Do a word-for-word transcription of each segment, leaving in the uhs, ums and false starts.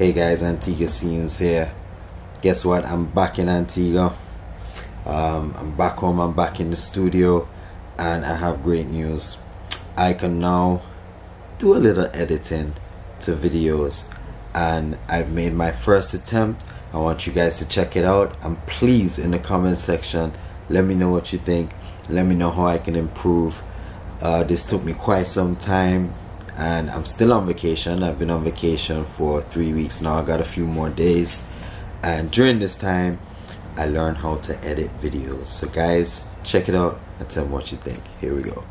Hey guys, Antigua Scenes here. Guess what? I'm back in Antigua. Um, I'm back home, I'm back in the studio, and I have great news. I can now do a little editing to videos, and I've made my first attempt. I want you guys to check it out, and please, in the comment section, let me know what you think. Let me know how I can improve. Uh, this took me quite some time. And I'm still on vacation. I've been on vacation for three weeks now. I got a few more days. And during this time, I learned how to edit videos. So guys, check it out and tell me what you think. Here we go.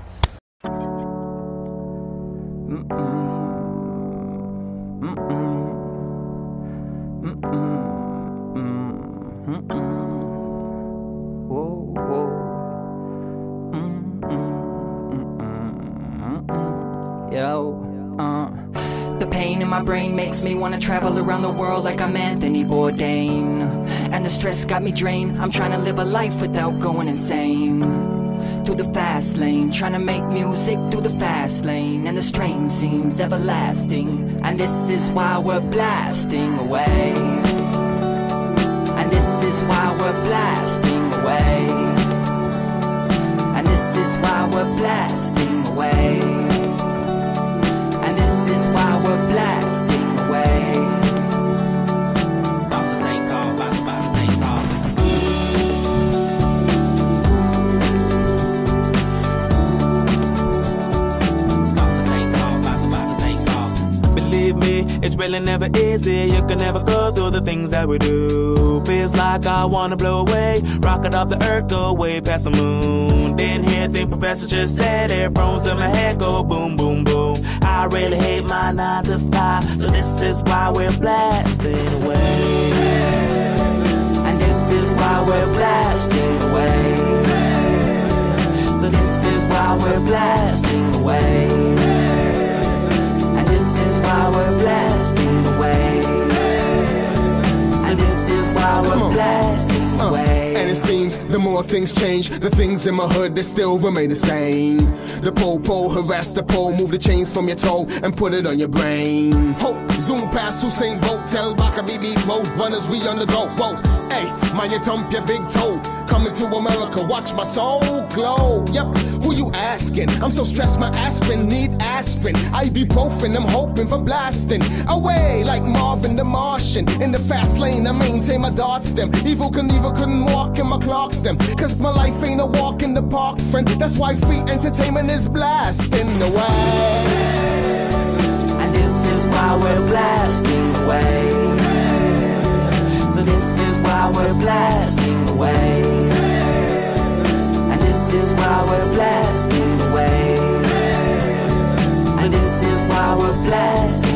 Yo, uh. The pain in my brain makes me wanna travel around the world like I'm Anthony Bourdain. And the stress got me drained. I'm trying to live a life without going insane. Through the fast lane, trying to make music through the fast lane. And the strain seems everlasting. And this is why we're blasting away. And this is why we're blasting away. And this is why we're blasting away. It's really never easy, you can never go through the things that we do. Feels like I wanna blow away, rocket off the earth, go way past the moon. Didn't hear a thing Professor just said, earphones in my head go boom, boom, boom. I really hate my nine to five, so this is why we're blasting away. And this is why we're blasting away. So this is why we're blasting away. This is why we're blasting away. And this is why we're blasting away. And it seems the more things change, the things in my hood that still remain the same. The pole pole, harass the pole, move the chains from your toe and put it on your brain. Hope, zoom past Usain Bolt, tell Baka B B road runners we on the go. Whoa, hey, mind your thump, your big toe. Coming to America, watch my soul glow. Yep, who you asking? I'm so stressed, my aspirin need aspirin. Ibuprofen, I'm hoping for blasting away like Marvin the Martian. In the fast lane, I maintain my darts them. Evil can evil couldn't walk in my clocks them. Cause my life ain't a walk in the park, friend. That's why free entertainment is blasting away. And this is why we're blasting away. So this is why we're blasting away. This is why we're blasting away. So this is why we're blasting.